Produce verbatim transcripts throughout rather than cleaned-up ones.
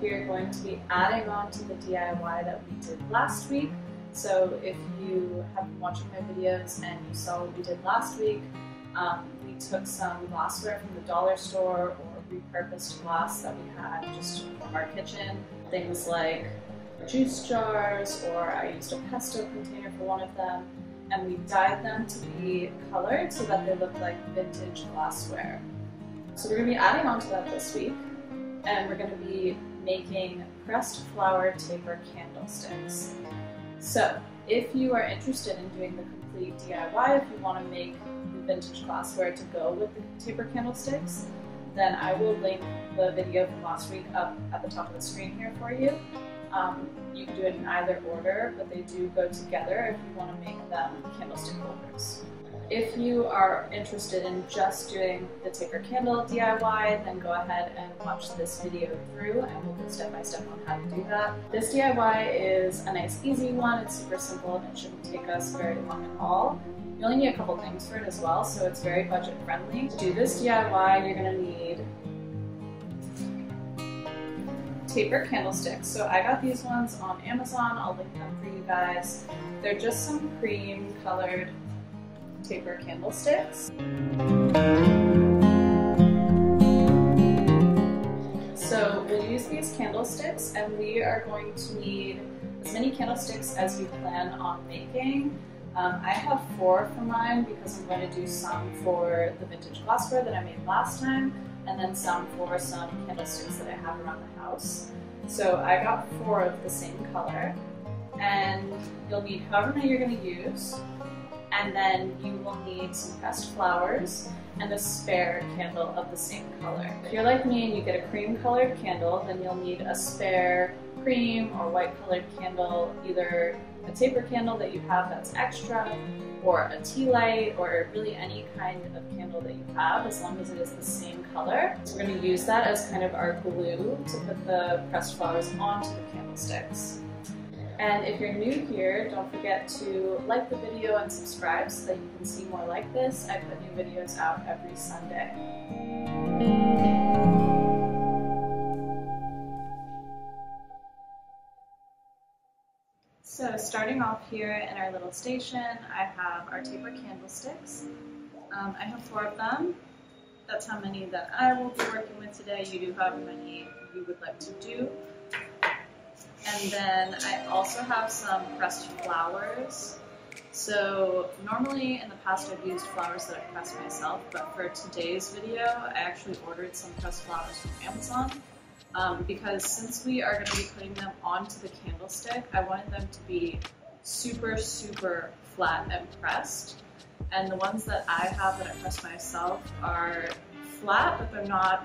we are going to be adding on to the D I Y that we did last week. So if you have been watching my videos and you saw what we did last week, um, we took some glassware from the dollar store or repurposed glass that we had just from our kitchen. Things like juice jars, or I used a pesto container for one of them, and we dyed them to be colored so that they look like vintage glassware. So we're going to be adding on to that this week, and we're going to be making pressed flower taper candlesticks. So if you are interested in doing the complete D I Y, if you want to make the vintage glassware to go with the taper candlesticks, then I will link the video from last week up at the top of the screen here for you. Um, you can do it in either order, but they do go together if you want to make them candlestick holders. If you are interested in just doing the taper candle D I Y, then go ahead and watch this video through and we'll go step by step on how to do that. This D I Y is a nice easy one, it's super simple and it shouldn't take us very long at all. You only need a couple things for it as well, so it's very budget friendly. To do this D I Y, you're going to need taper candlesticks. So I got these ones on Amazon, I'll link them for you guys. They're just some cream colored taper candlesticks. So we'll use these candlesticks, and we are going to need as many candlesticks as we plan on making. Um, I have four for mine because I'm going to do some for the vintage glassware that I made last time, and then some for some candlesticks that I have around the house. So I got four of the same color, and you'll need however many you're going to use, and then you will need some pressed flowers and a spare candle of the same color. If you're like me and you get a cream colored candle, then you'll need a spare cream or white colored candle, either a taper candle that you have that's extra, or a tea light, or really any kind of candle that you have, as long as it is the same color. So we're going to use that as kind of our glue to put the pressed flowers onto the candlesticks. And if you're new here, don't forget to like the video and subscribe so that you can see more like this. I put new videos out every Sunday. So starting off here in our little station, I have our taper candlesticks. Um, I have four of them. That's how many that I will be working with today. You do however many you would like to do. And then I also have some pressed flowers. So normally in the past I've used flowers that I pressed myself, but for today's video I actually ordered some pressed flowers from Amazon um, because since we are going to be putting them onto the candlestick, I wanted them to be super, super flat and pressed. And the ones that I have that I pressed myself are flat, but they're not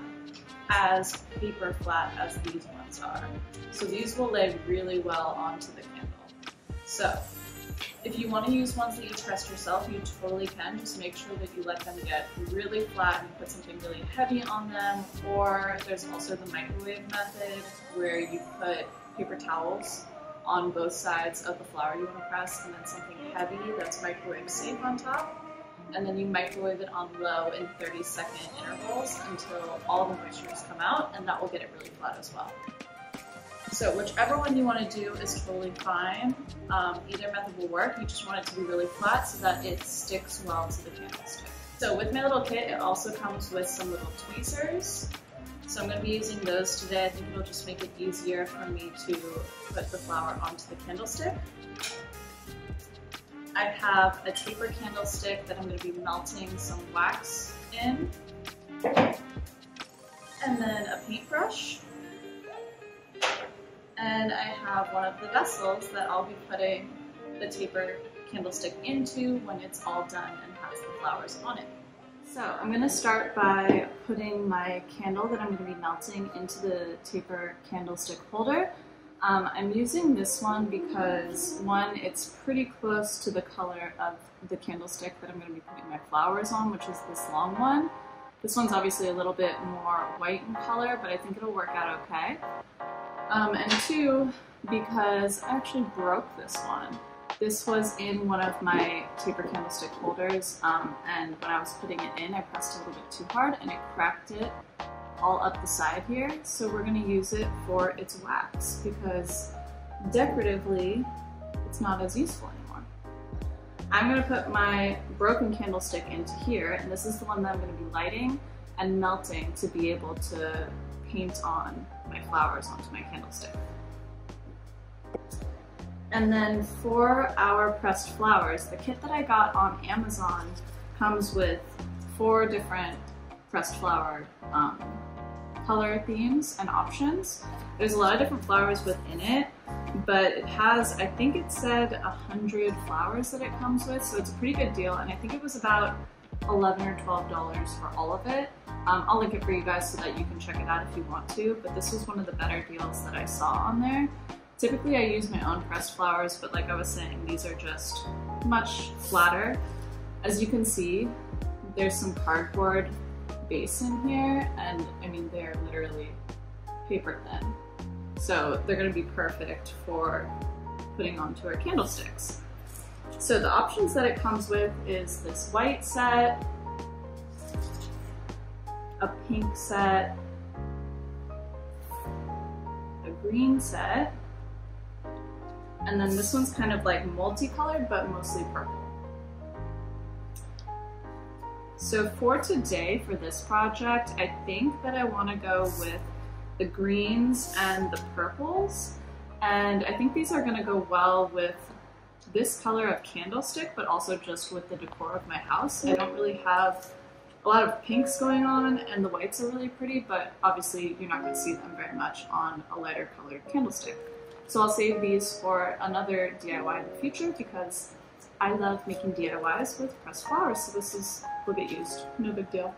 as paper flat as these ones are. So these will lay really well onto the candle. So if you want to use ones that you pressed yourself, you totally can. Just make sure that you let them get really flat and put something really heavy on them. Or there's also the microwave method where you put paper towels on both sides of the flower you want to press and then something heavy that's microwave safe on top. And then you microwave it on low in thirty second intervals until all the moistures come out, and that will get it really flat as well. So whichever one you want to do is totally fine. Um, either method will work. You just want it to be really flat so that it sticks well to the candlestick. So with my little kit, it also comes with some little tweezers. So I'm going to be using those today. I think it'll just make it easier for me to put the flower onto the candlestick. I have a taper candlestick that I'm going to be melting some wax in, and then a paintbrush, and I have one of the vessels that I'll be putting the taper candlestick into when it's all done and has the flowers on it. So I'm going to start by putting my candle that I'm going to be melting into the taper candlestick holder. Um, I'm using this one because, one, it's pretty close to the color of the candlestick that I'm going to be putting my flowers on, which is this long one. This one's obviously a little bit more white in color, but I think it'll work out okay. Um, and two, because I actually broke this one. This was in one of my taper candlestick holders, um, and when I was putting it in, I pressed a little bit too hard, and it cracked it all up the side here, so we're going to use it for its wax because decoratively it's not as useful anymore. I'm going to put my broken candlestick into here, and this is the one that I'm going to be lighting and melting to be able to paint on my flowers onto my candlestick. And then for our pressed flowers, the kit that I got on Amazon comes with four different pressed flower um, color themes and options. There's a lot of different flowers within it, but it has, I think it said one hundred flowers that it comes with, so it's a pretty good deal, and I think it was about eleven or twelve dollars for all of it. Um, I'll link it for you guys so that you can check it out if you want to, but this was one of the better deals that I saw on there. Typically I use my own pressed flowers, but like I was saying, these are just much flatter. As you can see, there's some cardboard base in here, and I mean, they're literally paper thin. So they're gonna be perfect for putting onto our candlesticks. So the options that it comes with is this white set, a pink set, a green set, and then this one's kind of like multicolored, but mostly purple. So for today, for this project, I think that I want to go with the greens and the purples. And I think these are going to go well with this color of candlestick, but also just with the decor of my house. I don't really have a lot of pinks going on, and the whites are really pretty, but obviously you're not going to see them very much on a lighter colored candlestick. So I'll save these for another D I Y in the future because I love making D I Ys with pressed flowers, so this is will get used, no big deal.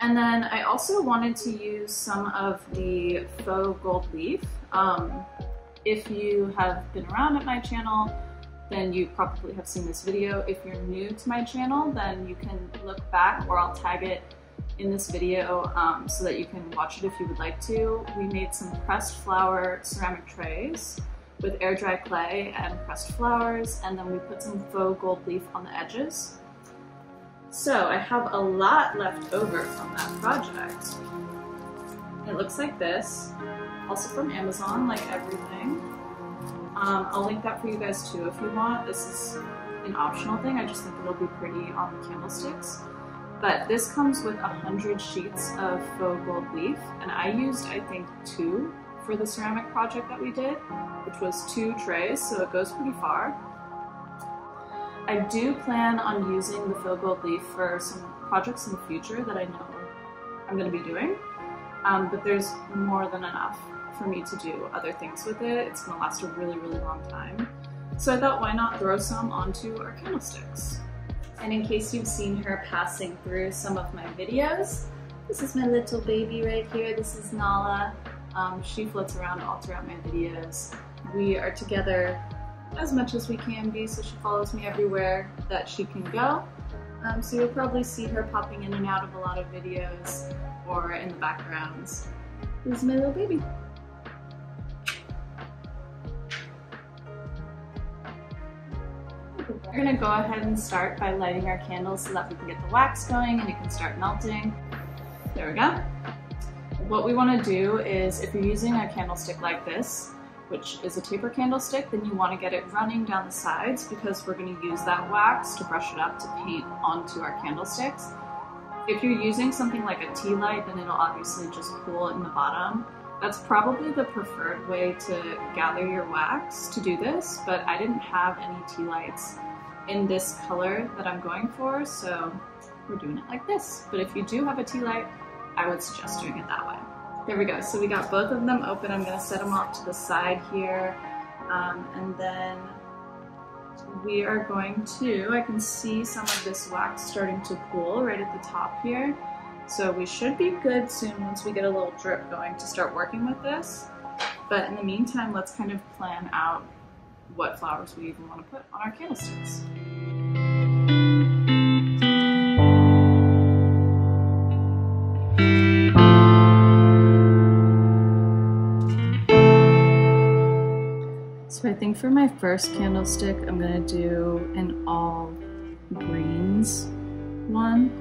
And then I also wanted to use some of the faux gold leaf. Um, if you have been around at my channel, then you probably have seen this video. If you're new to my channel, then you can look back, or I'll tag it in this video um, so that you can watch it if you would like to. We made some pressed flower ceramic trays with air dry clay and pressed flowers, and then we put some faux gold leaf on the edges. So I have a lot left over from that project. It looks like this, also from Amazon, like everything. Um, I'll link that for you guys too if you want. This is an optional thing, I just think it'll be pretty on the candlesticks. But this comes with one hundred sheets of faux gold leaf, and I used, I think, two for the ceramic project that we did, which was two trays, so it goes pretty far. I do plan on using the faux gold leaf for some projects in the future that I know I'm going to be doing, um, but there's more than enough for me to do other things with it. It's going to last a really, really long time. So I thought, why not throw some onto our candlesticks? And in case you've seen her passing through some of my videos, this is my little baby right here. This is Nala. Um, she floats around all throughout my videos. We are together as much as we can be, so she follows me everywhere that she can go. Um, so you'll probably see her popping in and out of a lot of videos or in the backgrounds. This is my little baby. We're gonna go ahead and start by lighting our candles so that we can get the wax going and it can start melting. There we go. What we want to do is, if you're using a candlestick like this, which is a taper candlestick, then you want to get it running down the sides because we're going to use that wax to brush it up to paint onto our candlesticks. If you're using something like a tea light, then it'll obviously just cool in the bottom. That's probably the preferred way to gather your wax to do this, but I didn't have any tea lights in this color that I'm going for, so we're doing it like this. But if you do have a tea light, I would suggest doing it that way. There we go, so we got both of them open. I'm gonna set them off to the side here, um, and then we are going to, I can see some of this wax starting to cool right at the top here. So we should be good soon once we get a little drip going to start working with this. But in the meantime, let's kind of plan out what flowers we even want to put on our candlesticks. So I think for my first candlestick, I'm going to do an all greens one.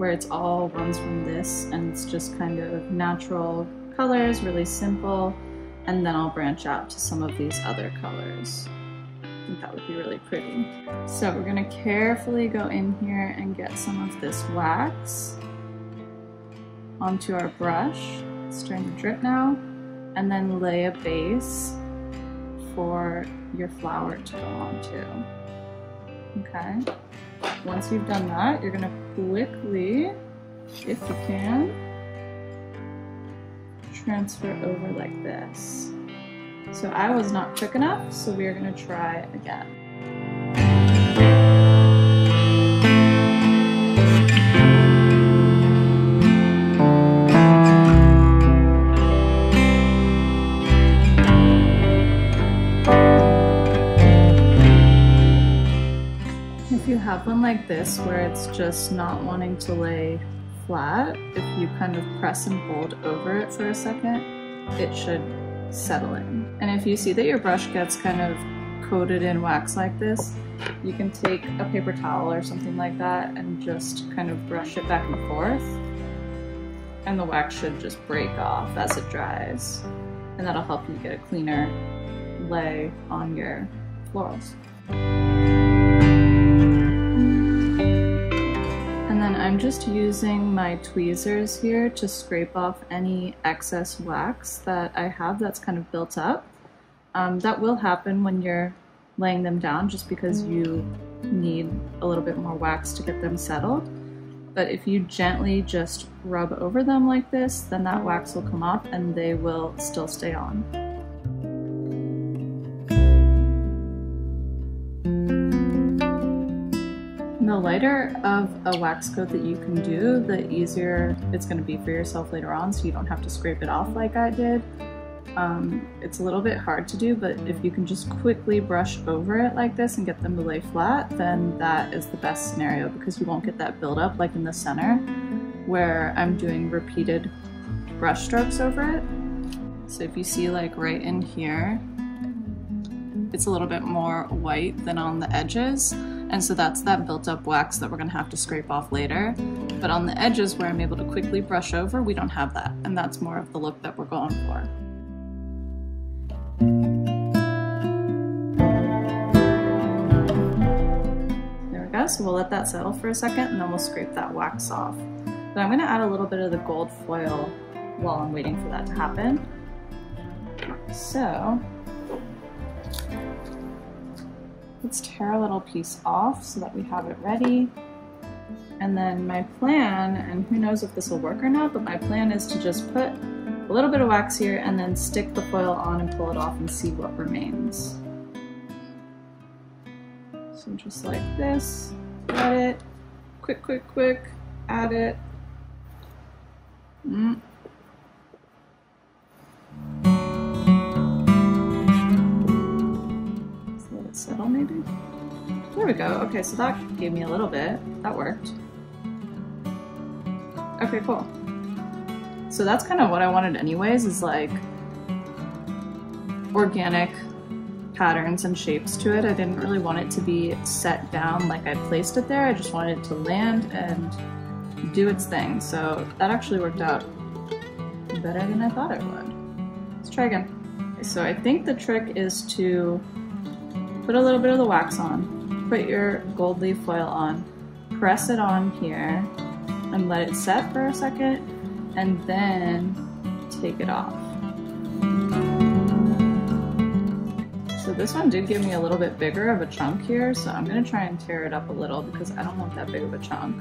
where it's all runs from this and it's just kind of natural colors, really simple, and then I'll branch out to some of these other colors. I think that would be really pretty. So we're gonna carefully go in here and get some of this wax onto our brush. It's starting to drip now. And then lay a base for your flower to go onto. Okay. Once you've done that, you're gonna quickly, if you can, transfer over like this. So I was not quick enough, so we are gonna try again. If you have one like this where it's just not wanting to lay flat, if you kind of press and hold over it for a second, it should settle in. And if you see that your brush gets kind of coated in wax like this, you can take a paper towel or something like that and just kind of brush it back and forth, and the wax should just break off as it dries, and that'll help you get a cleaner lay on your florals. And I'm just using my tweezers here to scrape off any excess wax that I have that's kind of built up. Um, that will happen when you're laying them down just because you need a little bit more wax to get them settled. But if you gently just rub over them like this, then that wax will come off and they will still stay on. The lighter of a wax coat that you can do, the easier it's going to be for yourself later on, so you don't have to scrape it off like I did. Um, it's a little bit hard to do, but if you can just quickly brush over it like this and get them to lay flat, then that is the best scenario, because you won't get that buildup like in the center where I'm doing repeated brush strokes over it. So if you see like right in here, it's a little bit more white than on the edges. And so that's that built-up wax that we're gonna have to scrape off later. But on the edges where I'm able to quickly brush over, we don't have that. And that's more of the look that we're going for. There we go, so we'll let that settle for a second and then we'll scrape that wax off. But I'm gonna add a little bit of the gold foil while I'm waiting for that to happen. So, let's tear a little piece off so that we have it ready. And then my plan, and who knows if this will work or not, but my plan is to just put a little bit of wax here and then stick the foil on and pull it off and see what remains. So just like this, add it, quick, quick, quick, add it. Mm. Settle maybe? There we go. Okay, so that gave me a little bit. That worked. Okay, cool. So that's kind of what I wanted anyways, is like organic patterns and shapes to it. I didn't really want it to be set down like I placed it there. I just wanted it to land and do its thing. So that actually worked out better than I thought it would. Let's try again. Okay, so I think the trick is to put a little bit of the wax on, put your gold leaf foil on, press it on here, and let it set for a second, and then take it off. So this one did give me a little bit bigger of a chunk here, so I'm gonna try and tear it up a little because I don't want that big of a chunk.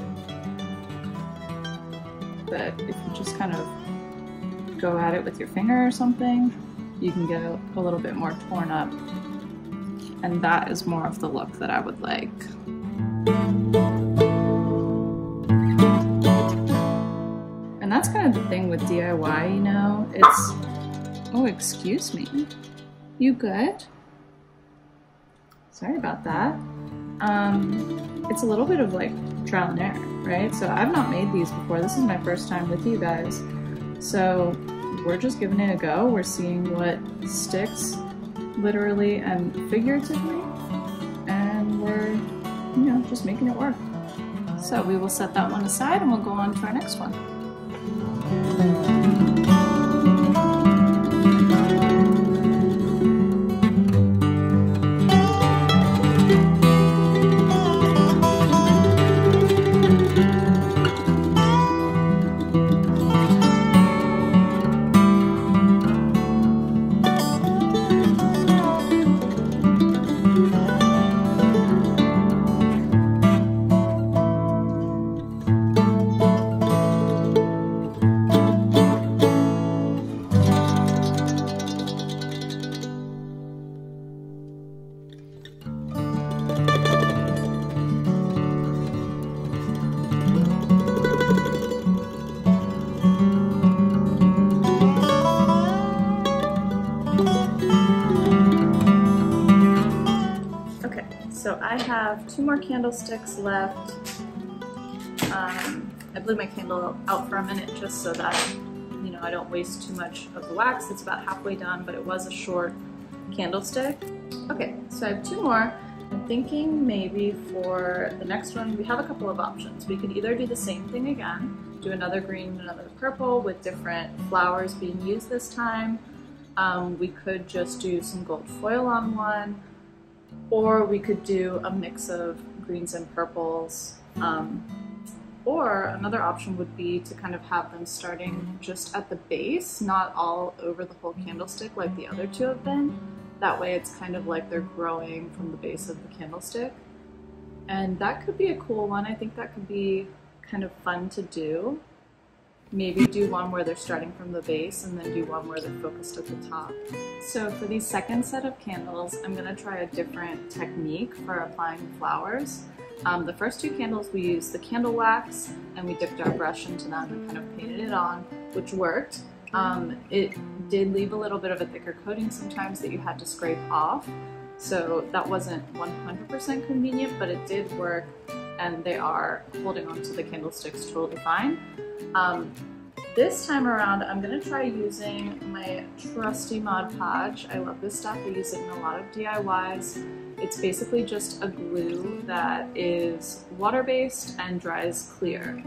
But if you just kind of go at it with your finger or something, you can get a little bit more torn up. And that is more of the look that I would like. And that's kind of the thing with D I Y, you know, it's, oh, excuse me. You good? Sorry about that. Um, it's a little bit of like trial and error, right? So I've not made these before. This is my first time with you guys. So we're just giving it a go. We're seeing what sticks, literally and figuratively, and we're, you know, just making it work. So we will set that one aside and we'll go on to our next one. I have two more candlesticks left. Um, I blew my candle out for a minute just so that, you know, I don't waste too much of the wax. It's about halfway done, but it was a short candlestick. Okay, so I have two more. I'm thinking maybe for the next one, we have a couple of options. We could either do the same thing again, do another green, another purple with different flowers being used this time. Um, we could just do some gold foil on one. Or we could do a mix of greens and purples. Um, or another option would be to kind of have them starting just at the base, not all over the whole candlestick like the other two have been. That way it's kind of like they're growing from the base of the candlestick. And that could be a cool one. I think that could be kind of fun to do. Maybe do one where they're starting from the base and then do one where they're focused at the top. So for the second set of candles, I'm going to try a different technique for applying flowers. Um, the first two candles we used the candle wax and we dipped our brush into them and kind of painted it on, which worked. Um, it did leave a little bit of a thicker coating sometimes that you had to scrape off, so that wasn't one hundred percent convenient, but it did work and they are holding onto the candlesticks totally fine. Um, this time around, I'm going to try using my trusty ModPodge. I love this stuff. I use it in a lot of D I Ys. It's basically just a glue that is water-based and dries clear.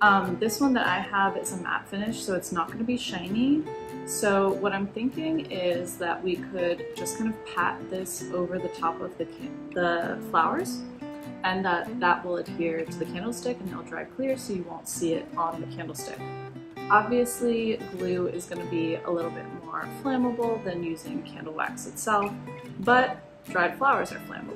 Um, this one that I have is a matte finish, so it's not going to be shiny. So what I'm thinking is that we could just kind of pat this over the top of the, the flowers. And that, that will adhere to the candlestick and it'll dry clear so you won't see it on the candlestick. Obviously, glue is going to be a little bit more flammable than using candle wax itself, but dried flowers are flammable.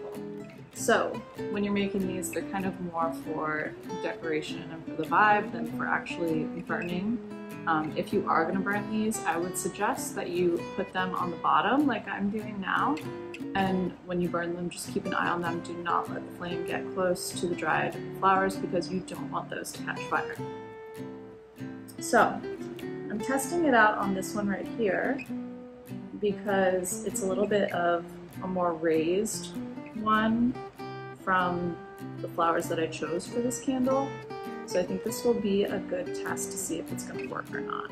So when you're making these, they're kind of more for decoration and for the vibe than for actually burning. Um, if you are going to burn these, I would suggest that you put them on the bottom like I'm doing now, and when you burn them, just keep an eye on them. Do not let the flame get close to the dried flowers because you don't want those to catch fire. So I'm testing it out on this one right here because it's a little bit of a more raised one from the flowers that I chose for this candle. So I think this will be a good test to see if it's going to work or not.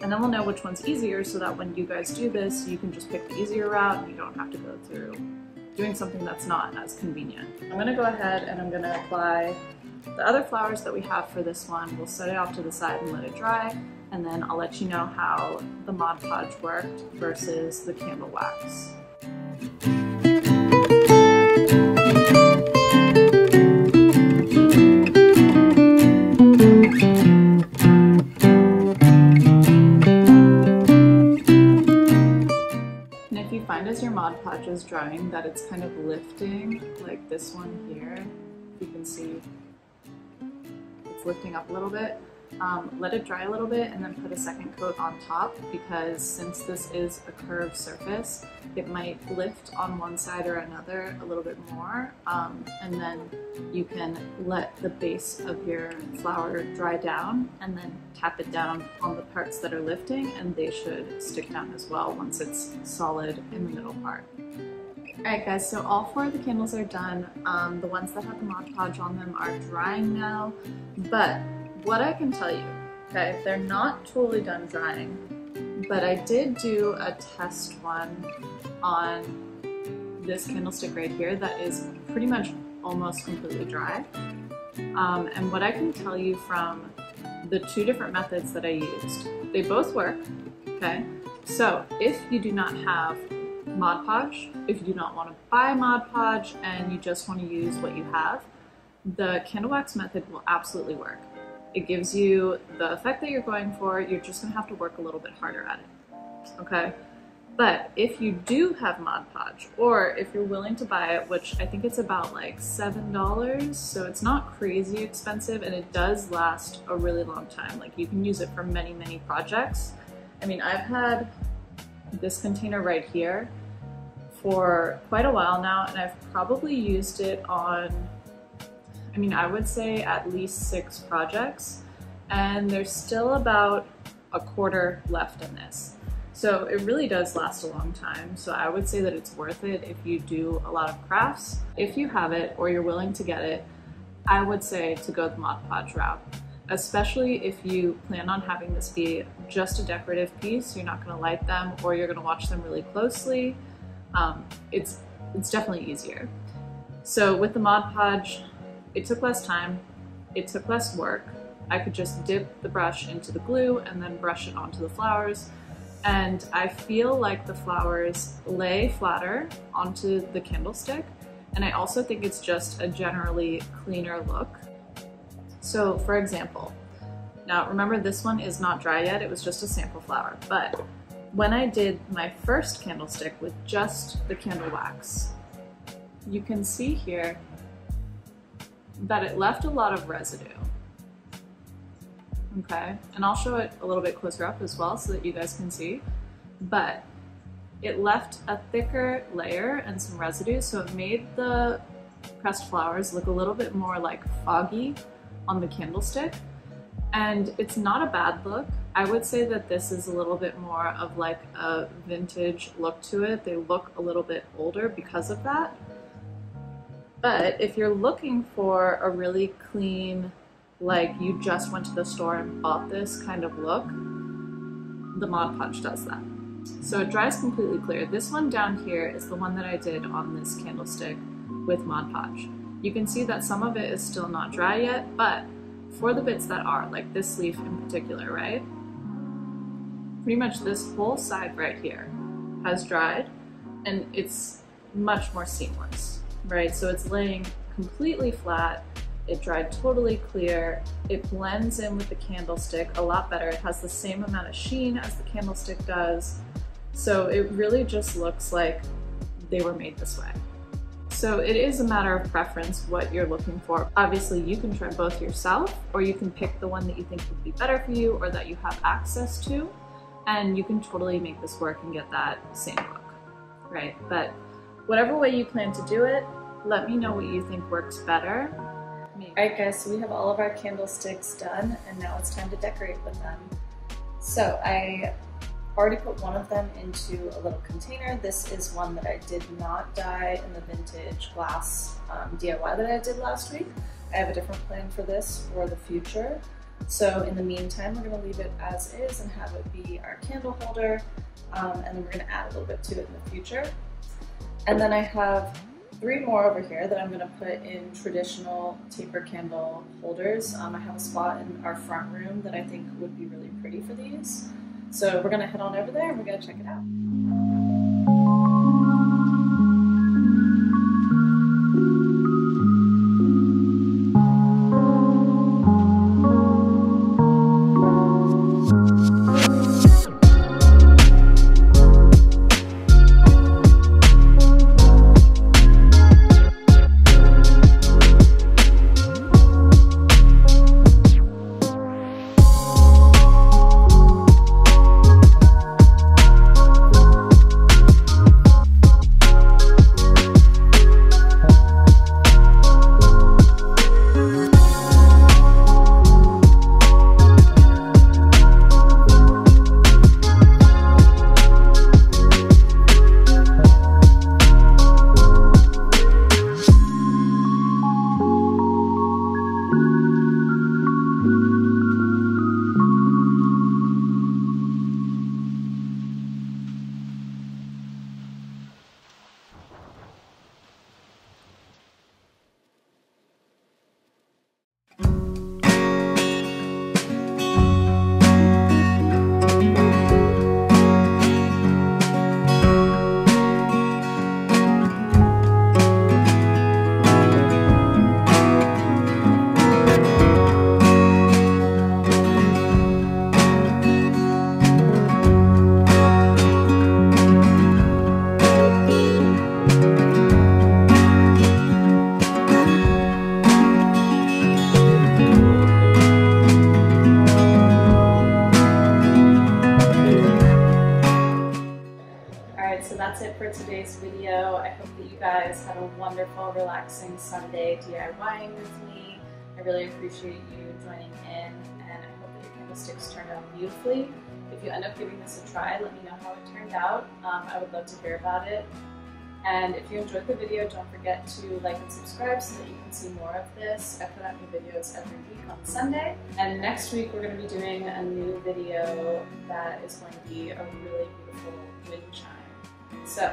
And then we'll know which one's easier so that when you guys do this, you can just pick the easier route and you don't have to go through doing something that's not as convenient. I'm going to go ahead and I'm going to apply the other flowers that we have for this one. We'll set it off to the side and let it dry, and then I'll let you know how the Mod Podge worked versus the candle wax. As your Mod Podge is drying, that it's kind of lifting, like this one here, you can see it's lifting up a little bit. Um, let it dry a little bit and then put a second coat on top, because since this is a curved surface, it might lift on one side or another a little bit more, um, and then you can let the base of your flower dry down and then tap it down on the parts that are lifting, and they should stick down as well once it's solid in the middle part. Alright guys, so all four of the candles are done. Um, the ones that have the Mod Podge on them are drying now, but what I can tell you, okay, they're not totally done drying, but I did do a test one on this candlestick right here that is pretty much almost completely dry. Um, and what I can tell you from the two different methods that I used, they both work, okay? So if you do not have Mod Podge, if you do not want to buy Mod Podge and you just want to use what you have, the candle wax method will absolutely work. It gives you the effect that you're going for, you're just going to have to work a little bit harder at it, okay? But if you do have Mod Podge, or if you're willing to buy it, which I think it's about like seven dollars, so it's not crazy expensive, and it does last a really long time. Like, you can use it for many, many projects. I mean, I've had this container right here for quite a while now, and I've probably used it on, I mean, I would say at least six projects, and there's still about a quarter left in this. So it really does last a long time. So I would say that it's worth it if you do a lot of crafts. If you have it or you're willing to get it, I would say to go the Mod Podge route, especially if you plan on having this be just a decorative piece. You're not gonna light them, or you're gonna watch them really closely. Um, it's, it's definitely easier. So with the Mod Podge, it took less time, it took less work. I could just dip the brush into the glue and then brush it onto the flowers. And I feel like the flowers lay flatter onto the candlestick, and I also think it's just a generally cleaner look. So for example, now remember this one is not dry yet, it was just a sample flower, but when I did my first candlestick with just the candle wax, you can see here that it left a lot of residue. Okay, and I'll show it a little bit closer up as well so that you guys can see, but it left a thicker layer and some residue, so it made the pressed flowers look a little bit more like foggy on the candlestick, and it's not a bad look. I would say that this is a little bit more of like a vintage look to it. They look a little bit older because of that, but if you're looking for a really clean, like you just went to the store and bought this kind of look, the Mod Podge does that. So it dries completely clear. This one down here is the one that I did on this candlestick with Mod Podge. You can see that some of it is still not dry yet, but for the bits that are, like this leaf in particular, right? Pretty much this whole side right here has dried, and it's much more seamless, right? So it's laying completely flat. It dried totally clear. It blends in with the candlestick a lot better. It has the same amount of sheen as the candlestick does. So it really just looks like they were made this way. So it is a matter of preference what you're looking for. Obviously you can try both yourself, or you can pick the one that you think would be better for you or that you have access to, and you can totally make this work and get that same look, right? But whatever way you plan to do it, let me know what you think works better. Alright guys, so we have all of our candlesticks done, and now it's time to decorate with them. So I already put one of them into a little container. This is one that I did not dye in the vintage glass um, D I Y that I did last week. I have a different plan for this for the future. So in the meantime, we're going to leave it as is and have it be our candle holder, um, and then we're going to add a little bit to it in the future. And then I have three more over here that I'm going to put in traditional taper candle holders. Um, I have a spot in our front room that I think would be really pretty for these. So we're going to head on over there and we're going to check it out. video. I hope that you guys had a wonderful, relaxing Sunday DIYing with me. I really appreciate you joining in, and I hope that your candle sticks turned out beautifully. If you end up giving this a try, let me know how it turned out. Um, I would love to hear about it. And if you enjoyed the video, don't forget to like and subscribe so that you can see more of this. I put out new videos every week on Sunday. And next week we're going to be doing a new video that is going to be a really beautiful wind chime. So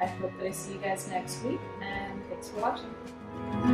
I hope that I see you guys next week, and thanks for watching.